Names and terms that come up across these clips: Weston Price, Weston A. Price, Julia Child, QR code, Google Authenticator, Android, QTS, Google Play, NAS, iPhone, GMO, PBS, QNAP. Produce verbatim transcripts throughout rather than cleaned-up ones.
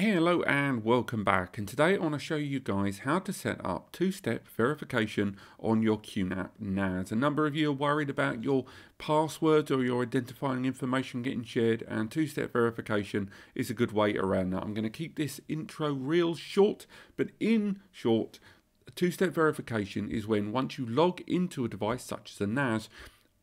Hey, hello and welcome back, and today I want to show you guys how to set up two-step verification on your Q NAP N A S. A number of you are worried about your passwords or your identifying information getting shared, and two-step verification is a good way around that. I'm going to keep this intro real short, but in short, two-step verification is when once you log into a device such as a N A S,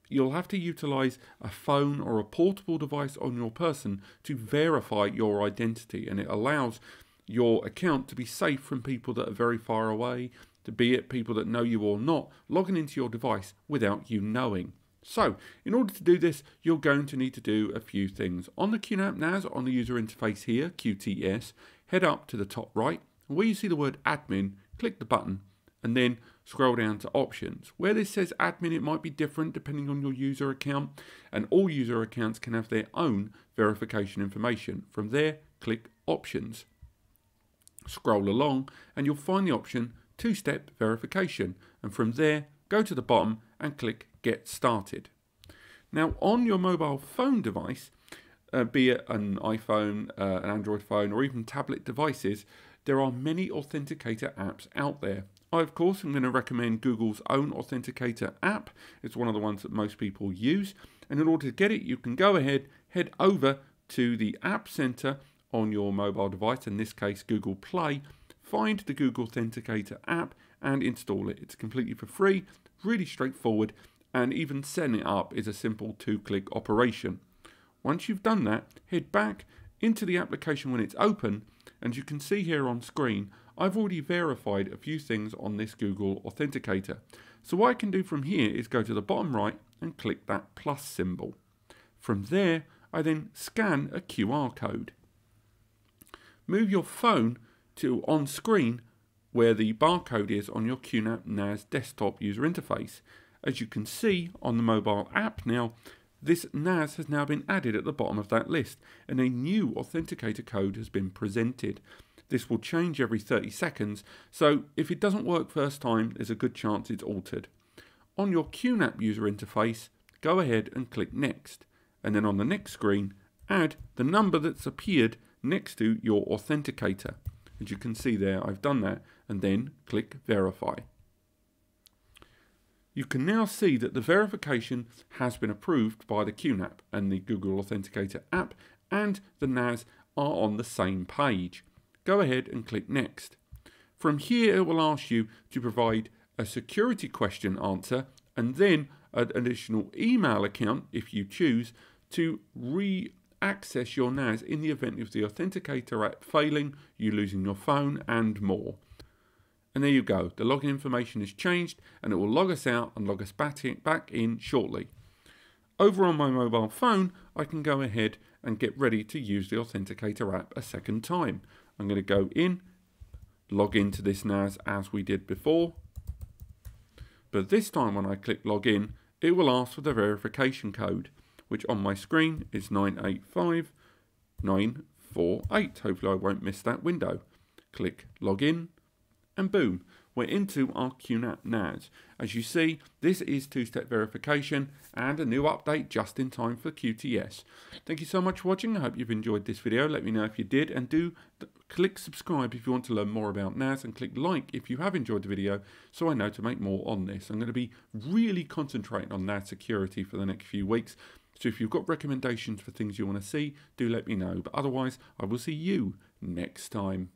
you'll have to utilize a phone or a portable device on your person to verify your identity, and it allows your account to be safe from people that are very far away, to be it people that know you or not, logging into your device without you knowing. So, in order to do this, you're going to need to do a few things. On the Q NAP N A S, on the user interface here, Q T S, head up to the top right, where you see the word admin, click the button, and then scroll down to options. Where this says admin, it might be different depending on your user account, and all user accounts can have their own verification information. From there, click options. Scroll along and you'll find the option two-step verification, and from there, go to the bottom and click get started. Now on your mobile phone device, uh, be it an iPhone, uh, an Android phone, or even tablet devices, there are many authenticator apps out there. I, of course, am going to recommend Google's own authenticator app. It's one of the ones that most people use. And in order to get it, you can go ahead, head over to the App Center on your mobile device, in this case, Google Play, find the Google Authenticator app and install it. It's completely for free, really straightforward, and even setting it up is a simple two-click operation. Once you've done that, head back into the application when it's open, and you can see here on screen, I've already verified a few things on this Google Authenticator. So what I can do from here is go to the bottom right and click that plus symbol. From there, I then scan a Q R code. Move your phone to on screen where the barcode is on your Q NAP N A S desktop user interface. As you can see on the mobile app now, this N A S has now been added at the bottom of that list, and a new authenticator code has been presented. This will change every thirty seconds, so if it doesn't work first time, there's a good chance it's altered. On your Q NAP user interface, go ahead and click Next, and then on the next screen, add the number that's appeared next to your authenticator. As you can see there, I've done that, and then click Verify. You can now see that the verification has been approved by the Q NAP, and the Google Authenticator app and the N A S are on the same page. Go ahead and click Next. From here, it will ask you to provide a security question answer and then an additional email account, if you choose, to re-access your N A S in the event of the authenticator app failing, you losing your phone, and more. And there you go. The login information has changed, and it will log us out and log us back in shortly. Over on my mobile phone, I can go ahead and get ready to use the authenticator app a second time. I'm going to go in, log into this N A S as we did before, but this time when I click login, it will ask for the verification code, which on my screen is nine eight five nine four eight. Hopefully I won't miss that window. Click login, and boom, we're into our Q NAP N A S. As you see, this is two-step verification and a new update just in time for Q T S. Thank you so much for watching. I hope you've enjoyed this video. Let me know if you did, and do click subscribe if you want to learn more about N A S, and click like if you have enjoyed the video so I know to make more on this. I'm going to be really concentrating on N A S security for the next few weeks, so if you've got recommendations for things you want to see, do let me know. But otherwise, I will see you next time.